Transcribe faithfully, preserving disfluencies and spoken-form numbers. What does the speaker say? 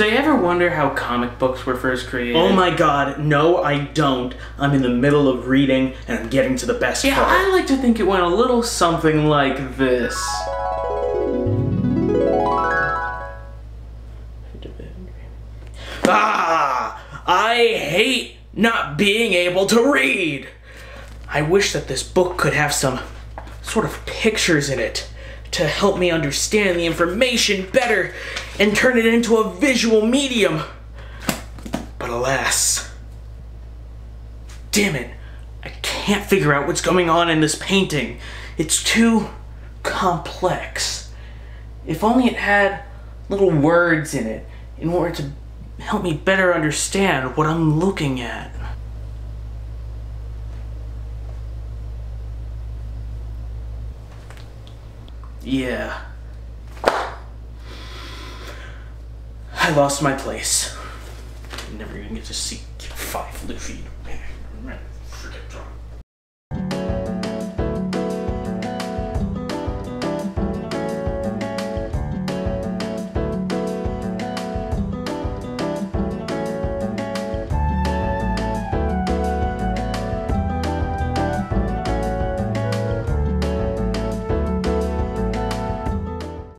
So you ever wonder how comic books were first created? Oh my god, no I don't. I'm in the middle of reading and I'm getting to the best part. Yeah, I like to think it went a little something like this. Ah! I hate not being able to read! I wish that this book could have some sort of pictures in it to help me understand the information better and turn it into a visual medium. But alas, damn it, I can't figure out what's going on in this painting. It's too complex. If only it had little words in it in order to help me better understand what I'm looking at. Yeah. I lost my place. I'm never gonna get to see Five Luffy.